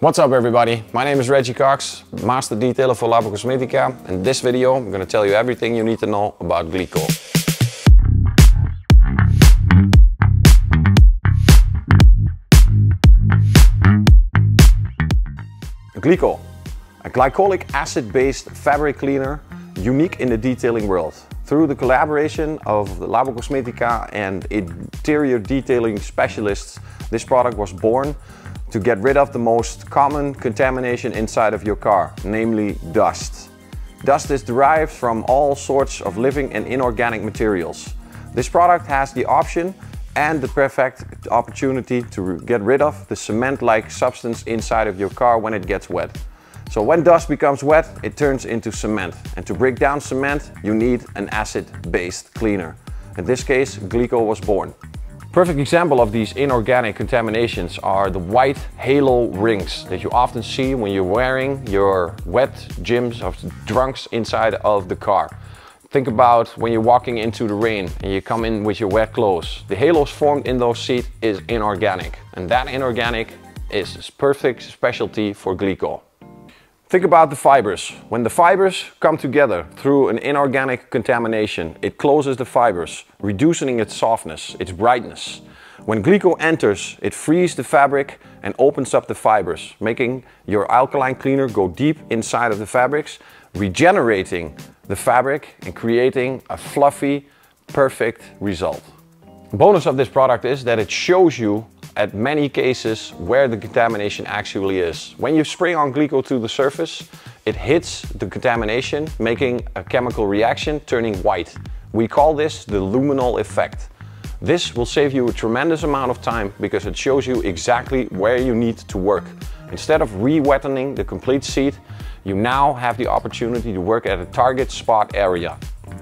What's up everybody, my name is Reggie Cox, Master Detailer for Labocosmetica. In this video I'm going to tell you everything you need to know about GLICO. GLICO, a glycolic acid-based fabric cleaner unique in the detailing world. Through the collaboration of the Labocosmetica and interior detailing specialists, this product was born to get rid of the most common contamination inside of your car, namely dust. Dust is derived from all sorts of living and inorganic materials. This product has the option and the perfect opportunity to get rid of the cement-like substance inside of your car when it gets wet. So when dust becomes wet, it turns into cement. And to break down cement, you need an acid-based cleaner. In this case, GLICO was born. Perfect example of these inorganic contaminations are the white halo rings that you often see when you're wearing your wet gyms or drunks inside of the car. Think about when you're walking into the rain and you come in with your wet clothes. The halos formed in those seats is inorganic, and that inorganic is its perfect specialty for GLICO. Think about the fibers. When the fibers come together through an inorganic contamination, it closes the fibers, reducing its softness, its brightness. When GLICO enters, it frees the fabric and opens up the fibers, making your alkaline cleaner go deep inside of the fabrics, regenerating the fabric and creating a fluffy, perfect result. The bonus of this product is that it shows you at many cases where the contamination actually is. When you spray on GLICO to the surface, it hits the contamination, making a chemical reaction, turning white. We call this the Luminol effect. This will save you a tremendous amount of time because it shows you exactly where you need to work. Instead of re-wetting the complete seat, you now have the opportunity to work at a target spot area.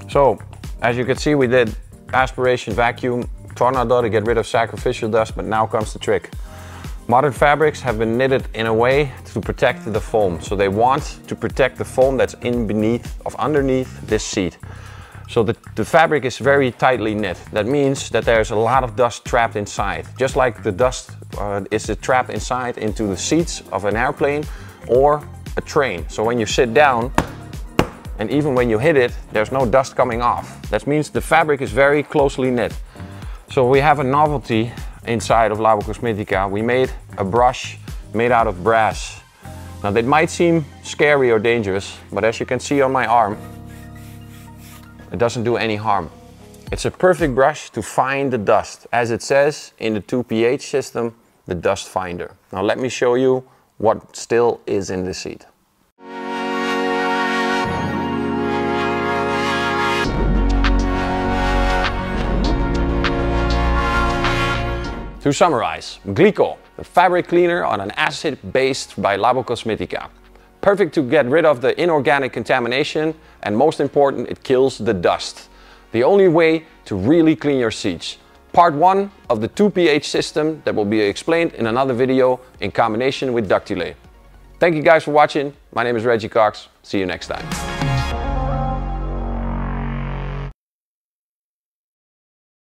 So, as you can see, we did aspiration, vacuum, tornado to get rid of sacrificial dust, but now comes the trick. Modern fabrics have been knitted in a way to protect the foam. So they want to protect the foam that's in beneath, of underneath this seat. So the fabric is very tightly knit. That means that there's a lot of dust trapped inside. Just like the dust is trapped inside into the seats of an airplane or a train. So when you sit down, and even when you hit it, there's no dust coming off. That means the fabric is very closely knit. So we have a novelty inside of Labocosmetica. We made a brush made out of brass. Now that might seem scary or dangerous, but as you can see on my arm, it doesn't do any harm. It's a perfect brush to find the dust. As it says in the 2PH system, the dust finder. Now let me show you what still is in the seat. To summarize, GLICO, the fabric cleaner on an acid based by Labocosmetica. Perfect to get rid of the inorganic contamination, and most important, it kills the dust. The only way to really clean your seats. Part 1 of the 2PH system that will be explained in another video in combination with Ductile. Thank you guys for watching. My name is Reggie Cox. See you next time.